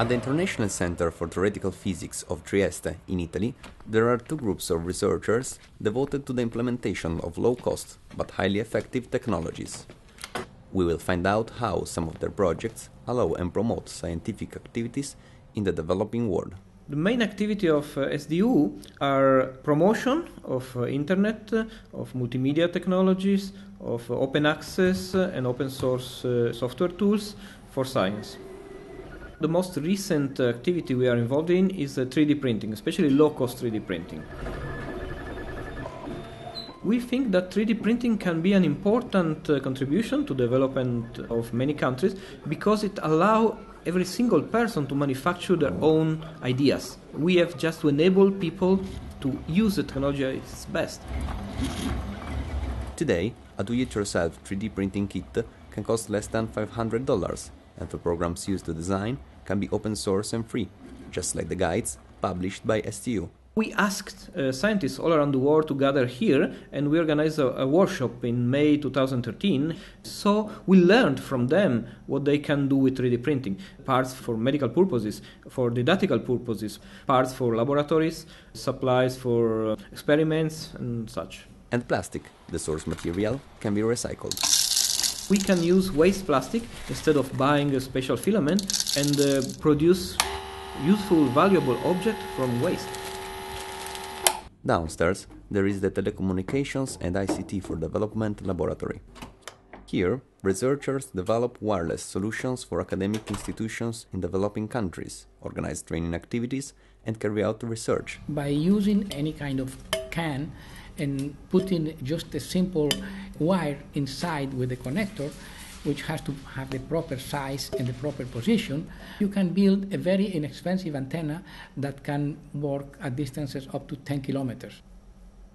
At the International Center for Theoretical Physics of Trieste, in Italy, there are two groups of researchers devoted to the implementation of low-cost but highly effective technologies. We will find out how some of their projects allow and promote scientific activities in the developing world. The main activity of SDU are promotion of internet, of multimedia technologies, of open access and open source software tools for science. The most recent activity we are involved in is 3D printing, especially low-cost 3D printing. We think that 3D printing can be an important contribution to development of many countries because it allows every single person to manufacture their own ideas. We have just to enable people to use the technology at its best. Today, a do-it-yourself 3D printing kit can cost less than $500, and the programs used to design can be open source and free, just like the guides published by STU. We asked scientists all around the world to gather here, and we organized a workshop in May 2013. So we learned from them what they can do with 3D printing. Parts for medical purposes, for didactical purposes, parts for laboratories, supplies for experiments and such. And plastic, the source material, can be recycled. We can use waste plastic instead of buying a special filament and produce useful, valuable objects from waste. Downstairs, there is the Telecommunications and ICT for Development Laboratory. Here, researchers develop wireless solutions for academic institutions in developing countries, organize training activities, and carry out research. By using any kind of can and putting just a simple wire inside with a connector, which has to have the proper size and the proper position, you can build a very inexpensive antenna that can work at distances up to 10 kilometers.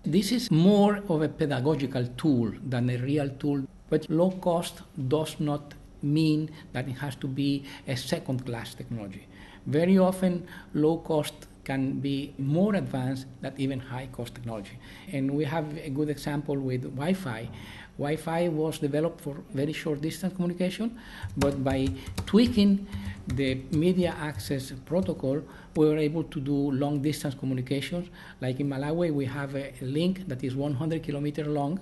This is more of a pedagogical tool than a real tool, but low cost does not mean that it has to be a second-class technology. Very often, low cost can be more advanced than even high-cost technology. And we have a good example with Wi-Fi. Wi-Fi was developed for very short distance communication, but by tweaking the media access protocol, we were able to do long distance communications. Like in Malawi, we have a link that is 100 kilometers long,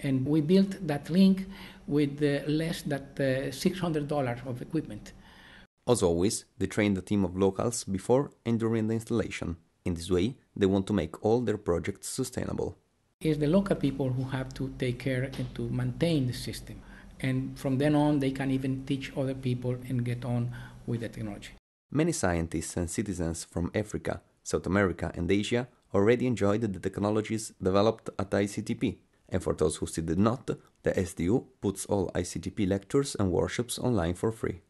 and we built that link with less than $600 of equipment. As always, they trained a team of locals before and during the installation. In this way, they want to make all their projects sustainable. It's the local people who have to take care and to maintain the system. And from then on, they can even teach other people and get on with the technology. Many scientists and citizens from Africa, South America and Asia already enjoyed the technologies developed at ICTP. And for those who still did not, the SDU puts all ICTP lectures and workshops online for free.